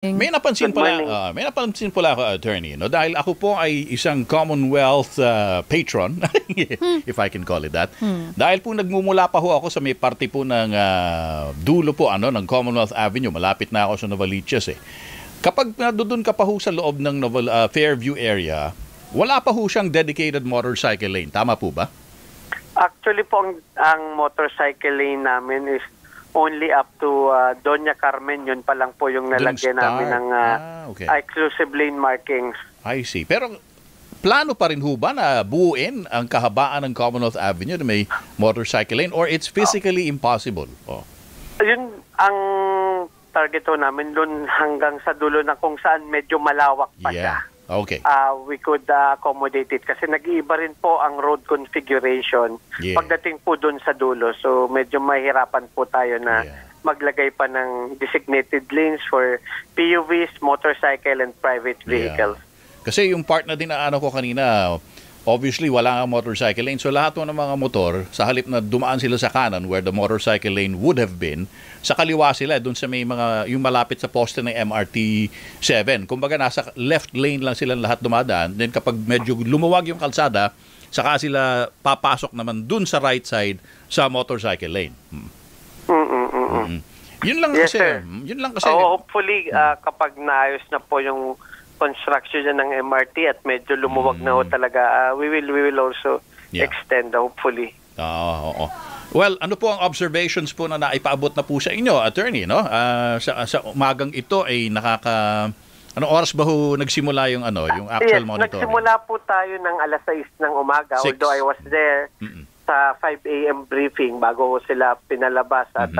May napansin pala ako, attorney, no? Dahil ako po ay isang Commonwealth patron, if I can call it that. Dahil po nagmumula pa ho ako sa may parte po ng dulo po ng Commonwealth Avenue. Malapit na ako sa Novaliches eh. Kapag doon ka pa ho sa loob ng Fairview area, wala pa ho siyang dedicated motorcycle lane. Tama po ba? Actually po, ang motorcycle lane namin is only up to Doña Carmen. Yun pa lang po yung nalagyan namin ng exclusive lane markings. I see. Pero plano pa rin ho ba na buuin ang kahabaan ng Commonwealth Avenue na may motorcycle lane, or it's physically impossible? Yun ang target ho namin doon hanggang sa dulo na kung saan medyo malawak pa siya. Okay. We could accommodate it kasi nag-iiba rin po ang road configuration pagdating po doon sa dulo. So medyo mahirapan po tayo na maglagay pa ng designated lanes for PUVs, motorcycle, and private vehicles. Kasi yung part na din na ko kanina, obviously wala nga motorcycle lane. So lahat po ng mga motor, sa halip na dumaan sila sa kanan where the motorcycle lane would have been, sa kaliwa sila, doon sa may mga, yung malapit sa poste ng MRT7. Kumbaga nasa left lane lang silang lahat dumadaan. Then kapag medyo lumuwag yung kalsada, saka sila papasok naman doon sa right side sa motorcycle lane. Yun lang kasi. Yun lang kasi. Hopefully, kapag naayos na po yung construction ng MRT at medyo lumuwag na ho talaga, we will also extend, hopefully. Well, ano po ang observations po na naipaabot na po sa inyo, attorney, no? Sa umagang ito ay anong oras ba ho nagsimula yung yung actual monitoring? Nagsimula po tayo ng alas 6 ng umaga, although I was there sa 5 a.m. briefing bago sila pinalabas at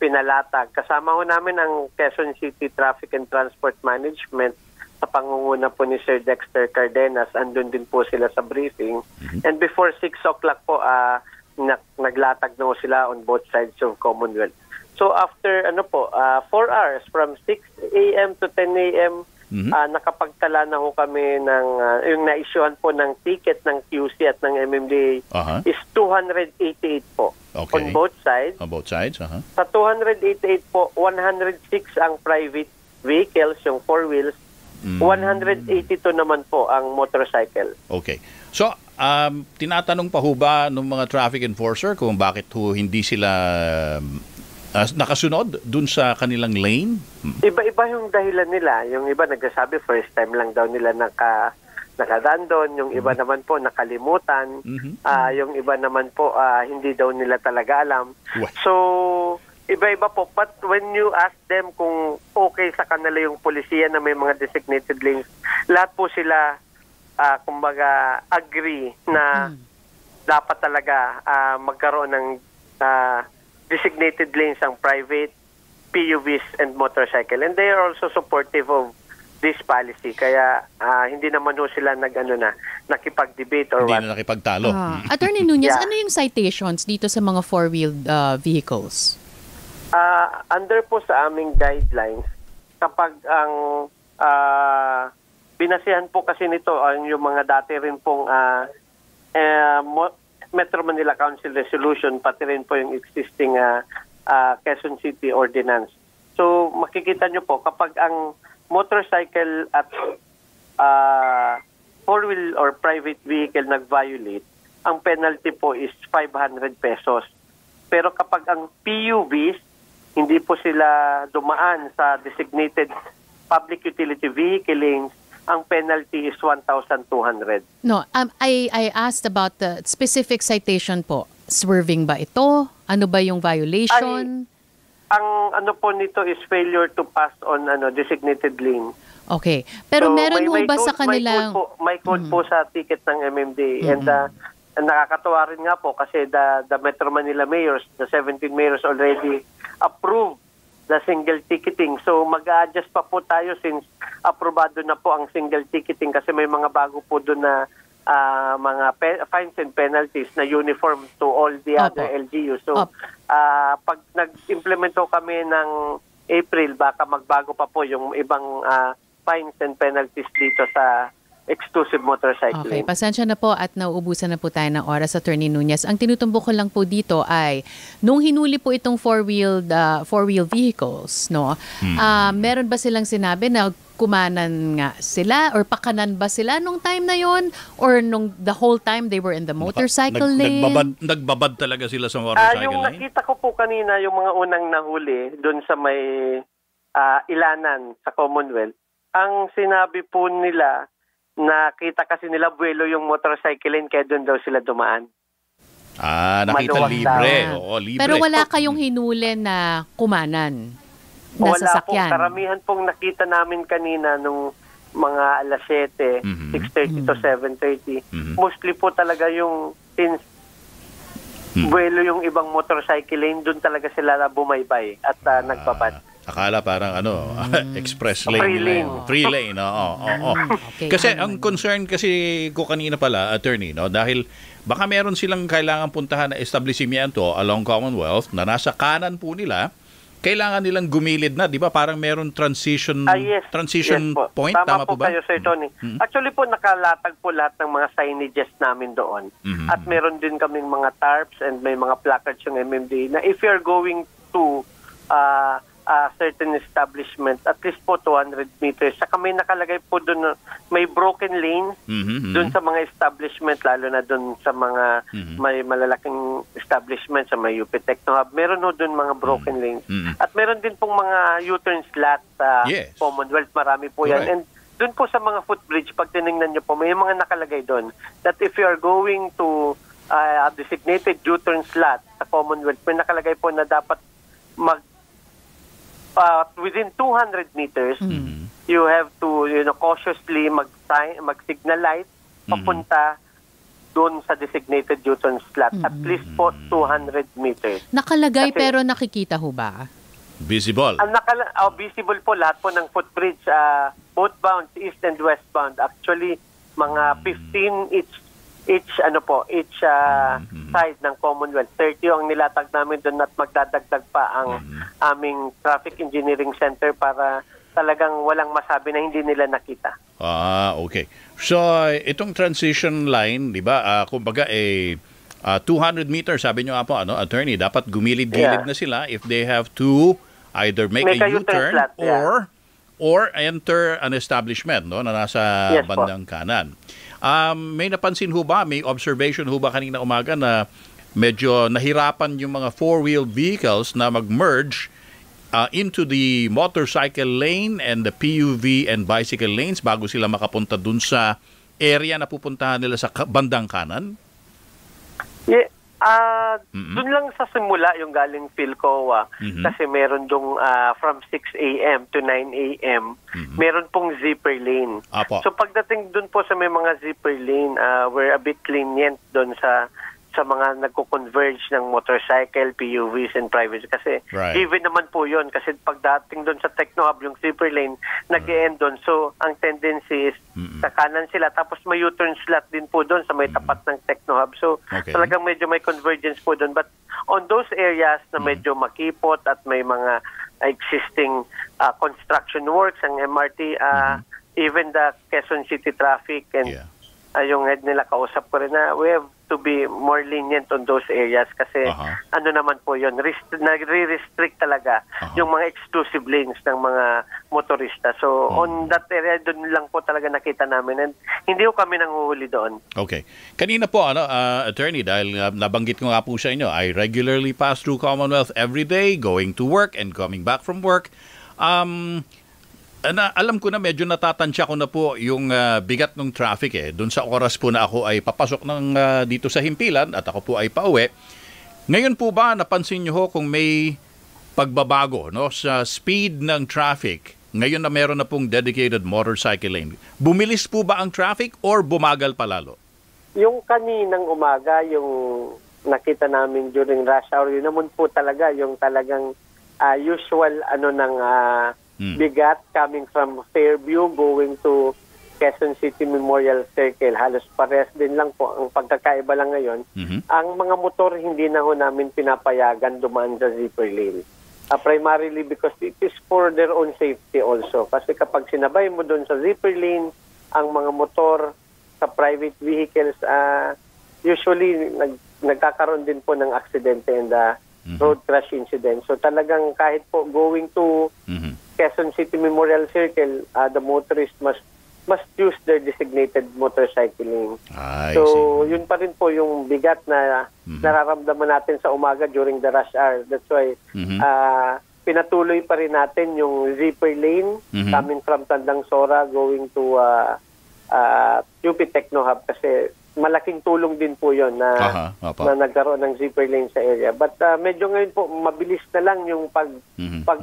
pinalatag. Kasama ho namin ang Quezon City Traffic and Transport Management sa pangunguna po ni Sir Dexter Cardenas. Andun din po sila sa briefing. And before 6 o'clock po, naglatag na sila on both sides of Commonwealth. So after 4 hours from 6 a.m. to 10 a.m. Nakapagtala na ho kami ng yung na-issuehan po ng ticket ng QC at ng MMDA is 288 po on both sides. On both sides, Sa 288 po, 106 ang private vehicles, yung four wheels. 182 naman po ang motorcycle. Okay. So, tinatanong pa ho ba ng mga traffic enforcer kung bakit ho hindi sila nakasunod dun sa kanilang lane? Iba-iba yung dahilan nila. Yung iba nagsasabi first time lang daw nila nakadaan doon. Yung iba naman po nakalimutan. Yung iba naman po hindi daw nila talaga alam. So, iba-iba po. But when you ask them kung okay sa kanila yung polisiya na may mga designated lanes, lahat po sila, kumbaga, agree na dapat talaga magkaroon ng designated lanes ang private, PUVs, and motorcycle. And they are also supportive of this policy. Kaya hindi naman ho sila nakipag-debate or hindi na nakipagtalo. Attorney Nunez, ano yung citations dito sa mga four-wheeled vehicles? Under po sa aming guidelines, kapag ang binasihan po kasi nito ang yung mga dati rin pong Metro Manila Council Resolution, pati rin po yung existing Quezon City Ordinance. So makikita nyo po, kapag ang motorcycle at four-wheel or private vehicle nag-violate, ang penalty po is 500 pesos. Pero kapag ang PUVs, hindi po sila dumaan sa designated public utility vehicle lanes, ang penalty is 1,200. No, I asked about the specific citation po. Swerving ba ito? Ano ba yung violation? Ang po nito is failure to pass on designated lane. Okay. Pero so, meron mo ba sa kanila? May code po sa ticket ng MMDA. And nakakatawa rin nga po kasi the Metro Manila mayors, the 17 mayors already approved the single ticketing. So mag-a-adjust pa po tayo since aprobado na po ang single ticketing kasi may mga bago po doon na mga fines and penalties na uniform to all the other LGU. So pag nag-implemento kami ng April, baka magbago pa po yung ibang fines and penalties dito sa exclusive motorcycling. Okay, pasensya na po at nauubusan na po tayo ng oras, Attorney Nunez. Ang tinutumbok ko lang po dito ay, nung hinuli po itong four-wheel vehicles, no? Meron ba silang sinabi na kumanan nga sila or pakanan ba sila nung time na yon? Or nung the whole time they were in the motorcycle lane? Nagbabad talaga sila sa motorcycle lane? Yung nakita ko po kanina, yung mga unang nahuli doon sa may ilanan sa Commonwealth, ang sinabi po nila, nakita kasi nila buwelo yung motorcycle lane kaya doon daw sila dumaan. Ah, nakita libre. Oo, libre. Pero wala kayong hinuli na kumanan na wala sasakyan. Wala po. Karamihan pong nakita namin kanina nung mga alas 7, 6:30 to 7:30. Mostly po talaga yung since buwelo yung ibang motorcycle lane, doon talaga sila bumaybay at nagpapad. Akala parang ano, express lane. Three lane. Oo. Okay, kasi ang concern kasi ko kanina pala, attorney, no, dahil baka meron silang kailangan puntahan na establishmento along Commonwealth na nasa kanan po nila, kailangan nilang gumilid na, di ba? Parang meron transition point. Tama po ba? Tama po kayo, Sir Tony. Actually po, nakalatag po lahat ng mga signages namin doon. At meron din kaming mga tarps and may mga placards yung MMDA na if you're going to certain establishment, at least po 200 meters. Saka may nakalagay po doon, may broken lane doon sa mga establishment, lalo na doon sa mga may malalaking establishment sa may UPTEC Techno Hub. Meron doon mga broken lanes. At meron din pong mga U-turn slot sa Commonwealth. Marami po yan. And doon po sa mga footbridge, pag tinignan nyo po, may mga nakalagay doon that if you are going to designated U-turn slot sa Commonwealth, may nakalagay po na dapat within 200 meters, you have to, you know, cautiously mag-signal light papunta doon sa designated U-turn slot. At least po 200 meters. Nakalagay kasi, pero nakikita ho ba? Visible. Visible po lahat po ng footbridge, both bound, east and westbound. Actually, mga 15 each side ng Commonwealth. 30 ang nilatag namin doon at magdadagdag pa ang aming Traffic Engineering Center para talagang walang masabi na hindi nila nakita. Ah, okay. So, itong transition line, di ba, kumbaga, 200 meters, sabi nyo nga po, ano, attorney, dapat gumilid-gilid na sila if they have to either make a U-turn or enter an establishment, no, na nasa bandang kanan. May napansin ho ba, may observation ho ba kanina umaga na medyo nahirapan yung mga four-wheel vehicles na mag-merge into the motorcycle lane and the PUV and bicycle lanes bago sila makapunta dun sa area na pupuntahan nila sa bandang kanan? Yeah. Doon lang sa simula yung galing Pilkoa kasi meron dong from 6 AM to 9 AM meron pong zipper lane. So pagdating doon po sa may mga zipper lane, we're a bit lenient doon sa mga nagko-converge ng motorcycle, PUVs and private kasi given naman po yun kasi pagdating doon sa Techno Hub yung zipper lane nag-e-end doon. So ang tendency is sa kanan sila tapos may U-turn slot din po doon sa may tapat ng Techno Hub. So talagang medyo may convergence po doon, but on those areas na medyo makipot at may mga existing construction works ang MRT, even the Quezon City Traffic and yung head nila kausap ko rin na we have to be more lenient on those areas kasi ano naman po yun, nagre-restrict talaga yung mga exclusive lanes ng mga motorista. So on that area, doon lang po talaga nakita namin and hindi po kami nanguhuli doon. Okay. Kanina po, ano, attorney, dahil nabanggit ko nga po sa inyo, I regularly pass through Commonwealth every day, going to work and coming back from work. Alam ko na medyo natatansya ko na po yung bigat ng traffic doon sa oras po na ako ay papasok ng dito sa himpilan at ako po ay pauwi. Ngayon po ba napansin nyo ho kung may pagbabago, no, sa speed ng traffic ngayon na meron na pong dedicated motorcycle lane? Bumilis po ba ang traffic or bumagal pa lalo? Yung kaninang umaga, yung nakita namin during rush hour, yun naman po talaga yung talagang usual ano ng bigat coming from Fairview going to Quezon City Memorial Circle. Halos parehas din lang po. Ang pagkakaiba lang ngayon, ang mga motor hindi na ho namin pinapayagan dumaan sa zipper lane. Primarily because it is for their own safety also. Kasi kapag sinabay mo doon sa zipper lane, ang mga motor sa private vehicles, usually nagkakaroon din po ng aksidente and road crash incident. So talagang kahit po going to Quezon City Memorial Circle, the motorists must use their designated motorcycling. So yun pa rin po yung bigat na nararamdaman natin sa umaga during the rush hour. That's why pinatuloy pa rin natin yung zipper lane coming from Tandang Sora going to UP Techno Hub kasi malaking tulong din po yun na, na nagkaroon ng zipper lane sa area. But medyo ngayon po mabilis na lang yung pag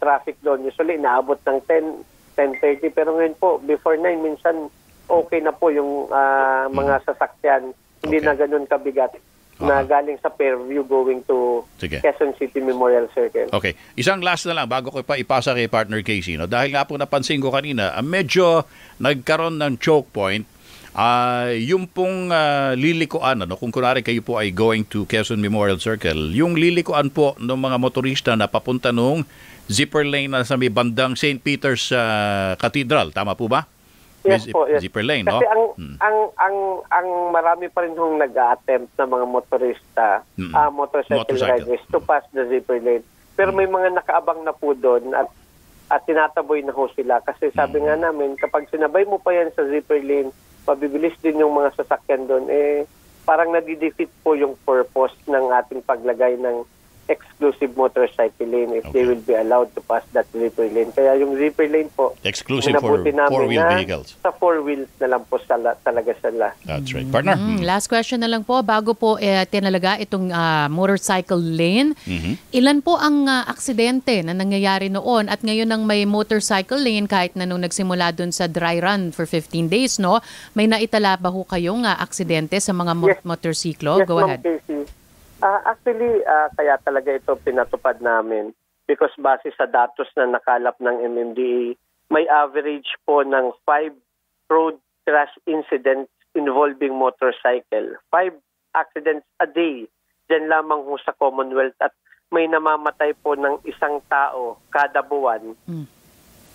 traffic doon. Usually inaabot ng 10:30 pero ngayon po before 9 minsan okay na po yung mga sasakyan. Hindi na ganun kabigat. Na galing sa Fairview going to Quezon City Memorial Circle. Okay. Isang last na lang bago ko pa ipasa kay Partner Casey. No? Dahil nga po napansin ko kanina, medyo nagkaroon ng choke point. Yung pong lilikuan, ano, kung kunwari kayo po ay going to Quezon Memorial Circle, yung lilikuan po ng mga motorista na papunta nung zipper lane na sa may bandang St. Peter's Cathedral. Tama po ba? Yes po, yes. Zipper lane, kasi ang marami pa rin yung nag-attempt na mga motorista, motorcycle riders to pass the zipper lane. Pero may mga nakaabang na po doon at tinataboy na ho sila. Kasi sabi nga namin, kapag sinabay mo pa yan sa zipper lane, mabibilis din yung mga sasakyan doon. Eh, parang nadidefeat po yung purpose ng ating paglagay ng exclusive motorcycle lane if they will be allowed to pass that zipper lane. Kaya yung zipper lane po, exclusive for four-wheel vehicles. Sa four-wheels na lang po talaga sila. That's right. Partner? Last question na lang po, bago po tinalaga itong motorcycle lane, ilan po ang aksidente na nangyayari noon at ngayon ang may motorcycle lane kahit na nung nagsimula dun sa dry run for 15 days, no? May naitala ba ho kayong aksidente sa mga motorsiklo? Yes, go ahead. Actually, kaya talaga ito pinatupad namin because base sa datos na nakalap ng MMDA, may average po ng 5 road crash incidents involving motorcycle. 5 accidents a day. Diyan lamang po sa Commonwealth at may namamatay po ng isang tao kada buwan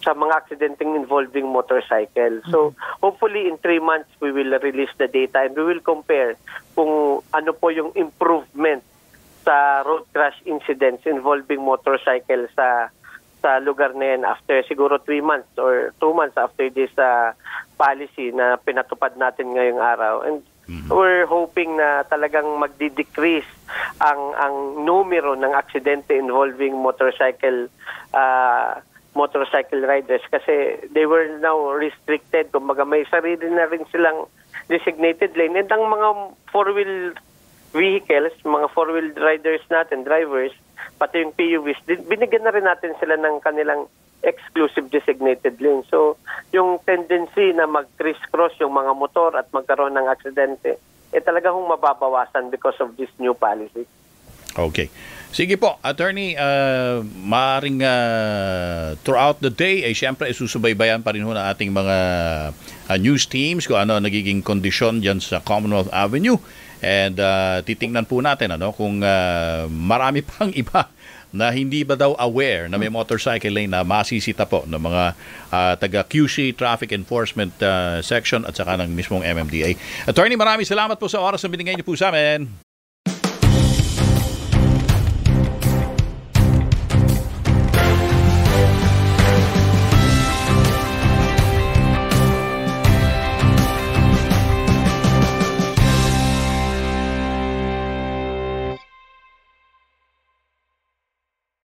sa mga aksidenteng involving motorcycle. So, hopefully in 3 months, we will release the data and we will compare kung ano po yung improvement sa road crash incidents involving motorcycle sa lugar na yan after siguro 3 months or 2 months after this policy na pinatupad natin ngayong araw. And we're hoping na talagang magdi-decrease ang numero ng aksidente involving motorcycle riders kasi they were now restricted. Kumbaga may sarili na rin silang designated lane. And ang mga four-wheel vehicles, mga four-wheel riders natin, drivers, pati yung PUVs, binigyan na rin natin sila ng kanilang exclusive designated lane. So yung tendency na mag-criss-cross yung mga motor at magkaroon ng aksidente, talaga hong mababawasan because of this new policy. Okay. Sige po, Attorney, maaaring throughout the day, siyempre susubaybayan pa rin ho na ating mga news teams kung ano nagiging kondisyon dyan sa Commonwealth Avenue. And titingnan po natin ano, kung marami pang iba na hindi ba daw aware na may motorcycle lane na masisita po ng mga taga QC, Traffic Enforcement Section at saka ng mismong MMDA. Attorney, maraming salamat po sa oras na binigay niyo po sa amin.